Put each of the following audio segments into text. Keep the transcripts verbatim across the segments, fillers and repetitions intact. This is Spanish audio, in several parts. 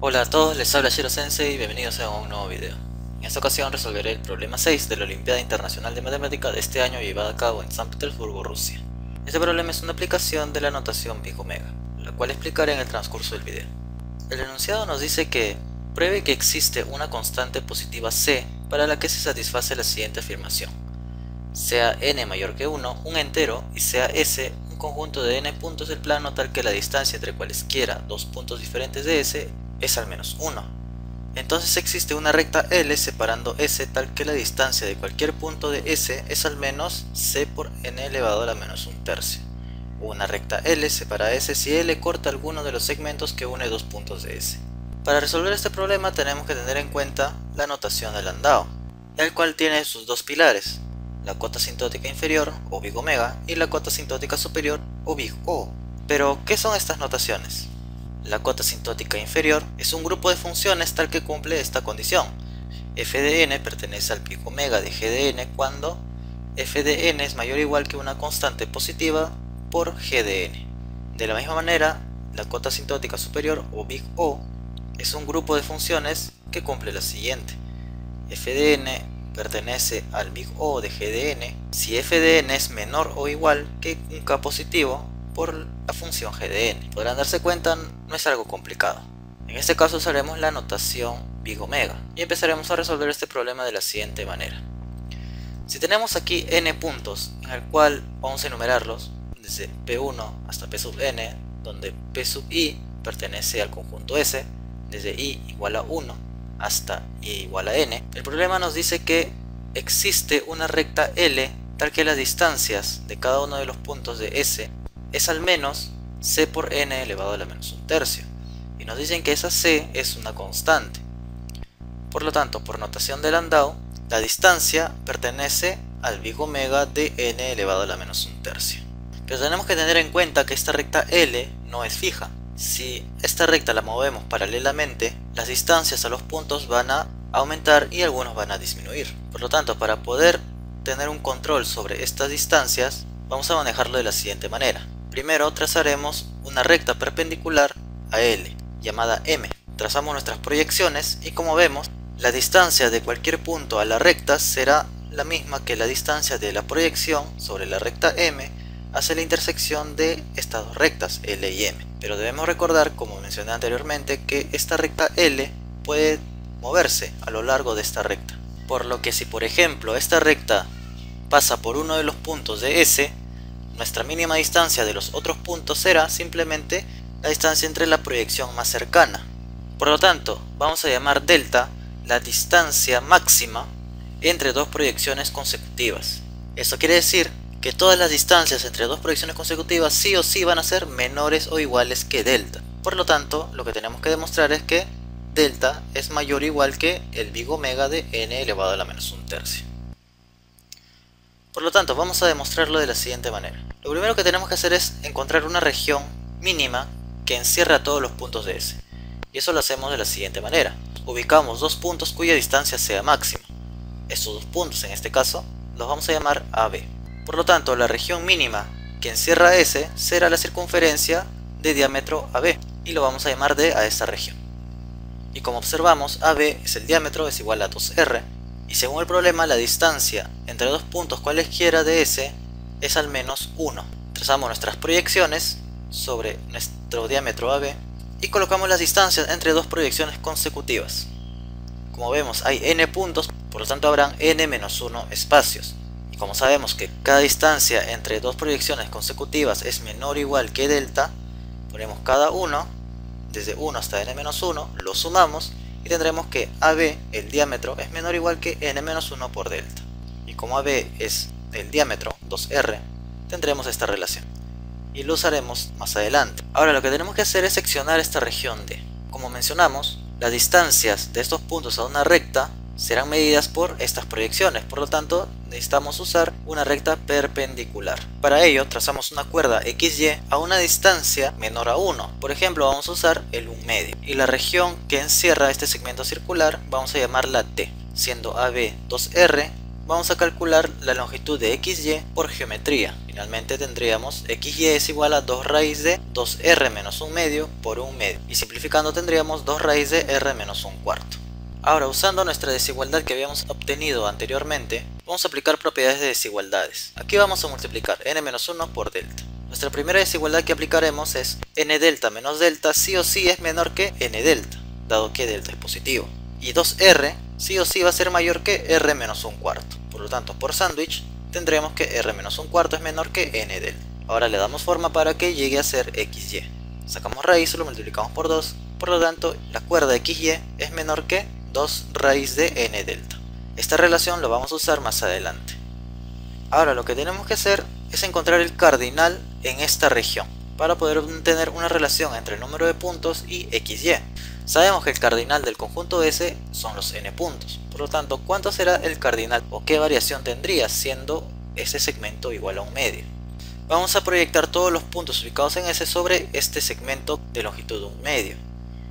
Hola a todos, les habla Shiro Sensei y bienvenidos a un nuevo video. En esta ocasión resolveré el problema seis de la Olimpiada Internacional de Matemática de este año llevada a cabo en San Petersburgo, Rusia. Este problema es una aplicación de la notación Big Omega, la cual explicaré en el transcurso del video. El enunciado nos dice que pruebe que existe una constante positiva C para la que se satisface la siguiente afirmación: sea n mayor que uno, un entero, y sea S, un conjunto de n puntos del plano tal que la distancia entre cualesquiera dos puntos diferentes de S es al menos uno. Entonces existe una recta L separando S tal que la distancia de cualquier punto de S es al menos C por n elevado a la menos un tercio. Una recta L separa S si L corta alguno de los segmentos que une dos puntos de S. Para resolver este problema tenemos que tener en cuenta la notación de Landau, el cual tiene sus dos pilares, la cuota asintótica inferior o Big Omega y la cuota asintótica superior o Big O. Pero, ¿qué son estas notaciones? La cuota asintótica inferior es un grupo de funciones tal que cumple esta condición: f de n pertenece al Big Omega de g de n cuando f de n es mayor o igual que una constante positiva por g de n. De la misma manera, la cuota asintótica superior o Big O es un grupo de funciones que cumple la siguiente: f de n pertenece al Big O de g de n si f de n es menor o igual que un k positivo por la función g de n. Podrán darse cuenta, no es algo complicado. En este caso usaremos la notación Big Omega y empezaremos a resolver este problema de la siguiente manera. Si tenemos aquí n puntos, en el cual vamos a enumerarlos desde p uno hasta p sub n, donde p sub i pertenece al conjunto S, desde i igual a uno hasta i igual a n, el problema nos dice que existe una recta L tal que las distancias de cada uno de los puntos de S es al menos C por n elevado a la menos un tercio, y nos dicen que esa C es una constante. Por lo tanto, por notación de Landau, la distancia pertenece al Big Omega de n elevado a la menos un tercio. Pero tenemos que tener en cuenta que esta recta L no es fija. Si esta recta la movemos paralelamente, las distancias a los puntos van a aumentar y algunos van a disminuir. Por lo tanto, para poder tener un control sobre estas distancias, vamos a manejarlo de la siguiente manera. Primero trazaremos una recta perpendicular a L, llamada M. Trazamos nuestras proyecciones y, como vemos, la distancia de cualquier punto a la recta será la misma que la distancia de la proyección sobre la recta M hacia la intersección de estas dos rectas, L y M. Pero debemos recordar, como mencioné anteriormente, que esta recta L puede moverse a lo largo de esta recta. Por lo que si, por ejemplo, esta recta pasa por uno de los puntos de S, nuestra mínima distancia de los otros puntos será simplemente la distancia entre la proyección más cercana. Por lo tanto, vamos a llamar delta la distancia máxima entre dos proyecciones consecutivas. Eso quiere decir que todas las distancias entre dos proyecciones consecutivas sí o sí van a ser menores o iguales que delta. Por lo tanto, lo que tenemos que demostrar es que delta es mayor o igual que el Big Omega de n elevado a la menos un tercio. Por lo tanto, vamos a demostrarlo de la siguiente manera. Lo primero que tenemos que hacer es encontrar una región mínima que encierre a todos los puntos de S. Y eso lo hacemos de la siguiente manera. Ubicamos dos puntos cuya distancia sea máxima. Estos dos puntos, en este caso, los vamos a llamar A B. Por lo tanto, la región mínima que encierra S será la circunferencia de diámetro A B. Y lo vamos a llamar D a esta región. Y como observamos, A B es el diámetro, es igual a dos R. Y según el problema, la distancia entre dos puntos cualesquiera de S es al menos uno. Trazamos nuestras proyecciones sobre nuestro diámetro A B y colocamos las distancias entre dos proyecciones consecutivas. Como vemos, hay n puntos, por lo tanto habrán n menos uno espacios. Y como sabemos que cada distancia entre dos proyecciones consecutivas es menor o igual que delta, ponemos cada uno, desde uno hasta n menos uno, lo sumamos y tendremos que A B, el diámetro, es menor o igual que n menos uno por delta. Y como A B es el diámetro, dos R, tendremos esta relación. Y lo usaremos más adelante. Ahora lo que tenemos que hacer es seccionar esta región D. Como mencionamos, las distancias de estos puntos a una recta serán medidas por estas proyecciones. Por lo tanto, necesitamos usar una recta perpendicular. Para ello, trazamos una cuerda equis y a una distancia menor a uno. Por ejemplo, vamos a usar el uno medio. Y la región que encierra este segmento circular vamos a llamarla T. Siendo A B dos R, vamos a calcular la longitud de equis y por geometría. Finalmente tendríamos x y es igual a dos raíz de dos r menos un medio por un medio. Y simplificando tendríamos dos raíz de r menos un cuarto. Ahora, usando nuestra desigualdad que habíamos obtenido anteriormente, vamos a aplicar propiedades de desigualdades. Aquí vamos a multiplicar n menos uno por delta. Nuestra primera desigualdad que aplicaremos es n delta menos delta sí o sí es menor que n delta, dado que delta es positivo. Y dos r sí o sí va a ser mayor que r menos un cuarto. Por lo tanto, por sándwich tendremos que r menos un cuarto es menor que n delta. Ahora le damos forma para que llegue a ser xy. Sacamos raíz, lo multiplicamos por dos, por lo tanto la cuerda de xy es menor que dos raíz de n delta. Esta relación lo vamos a usar más adelante. Ahora lo que tenemos que hacer es encontrar el cardinal en esta región, para poder obtener una relación entre el número de puntos y xy. Sabemos que el cardinal del conjunto S son los n puntos, por lo tanto, ¿cuánto será el cardinal o qué variación tendría siendo ese segmento igual a un medio? Vamos a proyectar todos los puntos ubicados en S sobre este segmento de longitud de un medio.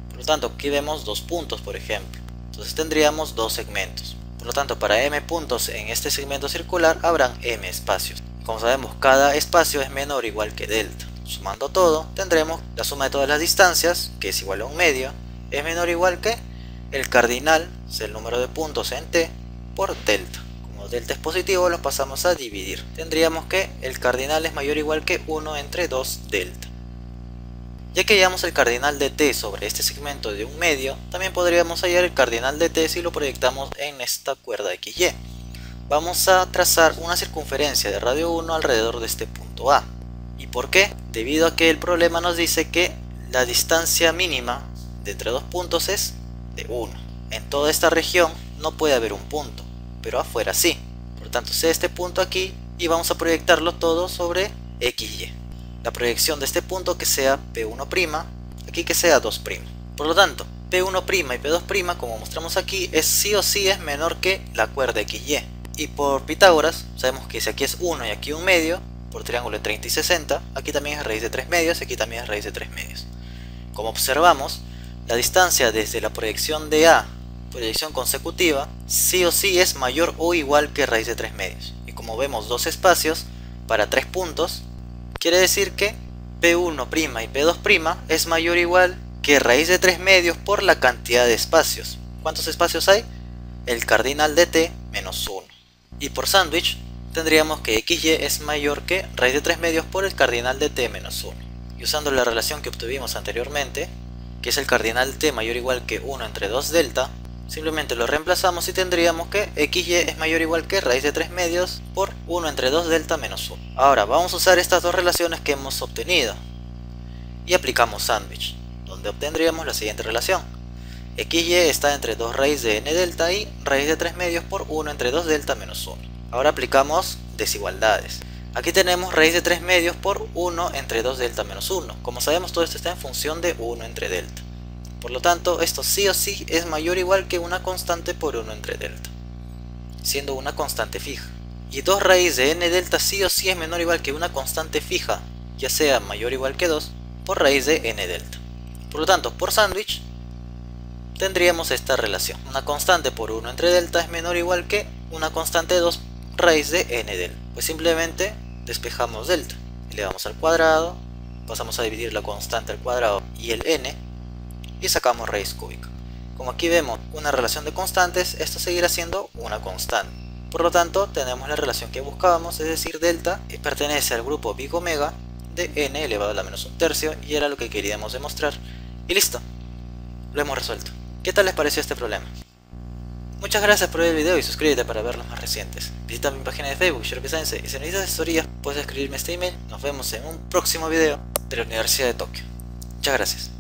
Por lo tanto, aquí vemos dos puntos, por ejemplo. Entonces tendríamos dos segmentos. Por lo tanto, para m puntos en este segmento circular habrán m espacios. Como sabemos, cada espacio es menor o igual que delta. Sumando todo, tendremos la suma de todas las distancias, que es igual a un medio, es menor o igual que el cardinal, es el número de puntos en T, por delta. Como delta es positivo, lo pasamos a dividir. Tendríamos que el cardinal es mayor o igual que uno entre dos delta. Ya que hallamos el cardinal de T sobre este segmento de un medio, también podríamos hallar el cardinal de T si lo proyectamos en esta cuerda xy. Vamos a trazar una circunferencia de radio uno alrededor de este punto A. ¿Y por qué? Debido a que el problema nos dice que la distancia mínima entre dos puntos es de uno. En toda esta región no puede haber un punto, pero afuera sí. Por lo tanto, sé este punto aquí y vamos a proyectarlo todo sobre xy. La proyección de este punto que sea P uno', aquí que sea dos'. Por lo tanto, P uno' y P dos', como mostramos aquí, es sí o sí es menor que la cuerda xy. Y por Pitágoras, sabemos que si aquí es uno y aquí un medio, por triángulo de treinta y sesenta, aquí también es raíz de tres medios, aquí también es raíz de tres medios. Como observamos, la distancia desde la proyección de A, proyección consecutiva, sí o sí es mayor o igual que raíz de tres medios. Y como vemos dos espacios para tres puntos, quiere decir que P uno' y P dos' es mayor o igual que raíz de tres medios por la cantidad de espacios. ¿Cuántos espacios hay? El cardinal de T menos uno. Y por sándwich tendríamos que xy es mayor que raíz de tres medios por el cardinal de T menos uno. Y usando la relación que obtuvimos anteriormente, que es el cardinal T mayor o igual que uno entre dos delta, simplemente lo reemplazamos y tendríamos que xy es mayor o igual que raíz de tres medios por uno entre dos delta menos uno. Ahora vamos a usar estas dos relaciones que hemos obtenido y aplicamos sándwich, donde obtendríamos la siguiente relación: xy está entre dos raíz de n delta y raíz de tres medios por uno entre dos delta menos uno. Ahora aplicamos desigualdades. Aquí tenemos raíz de tres medios por uno entre dos delta menos uno. Como sabemos, todo esto está en función de uno entre delta. Por lo tanto, esto sí o sí es mayor o igual que una constante por uno entre delta, siendo una constante fija. Y dos raíz de n delta sí o sí es menor o igual que una constante fija, ya sea mayor o igual que dos, por raíz de n delta. Por lo tanto, por sándwich tendríamos esta relación: una constante por uno entre delta es menor o igual que una constante de dos raíz de n delta. Pues simplemente despejamos delta, elevamos al cuadrado, pasamos a dividir la constante al cuadrado y el n, y sacamos raíz cúbica. Como aquí vemos una relación de constantes, esto seguirá siendo una constante. Por lo tanto, tenemos la relación que buscábamos, es decir, delta que pertenece al grupo Big Omega de n elevado a la menos un tercio, y era lo que queríamos demostrar. Y listo, lo hemos resuelto. ¿Qué tal les pareció este problema? Muchas gracias por ver el video y suscríbete para ver los más recientes. Visita mi página de Facebook, Shiro Sensei, y si necesitas asesoría puedes escribirme este email. Nos vemos en un próximo video de la Universidad de Tokio. Muchas gracias.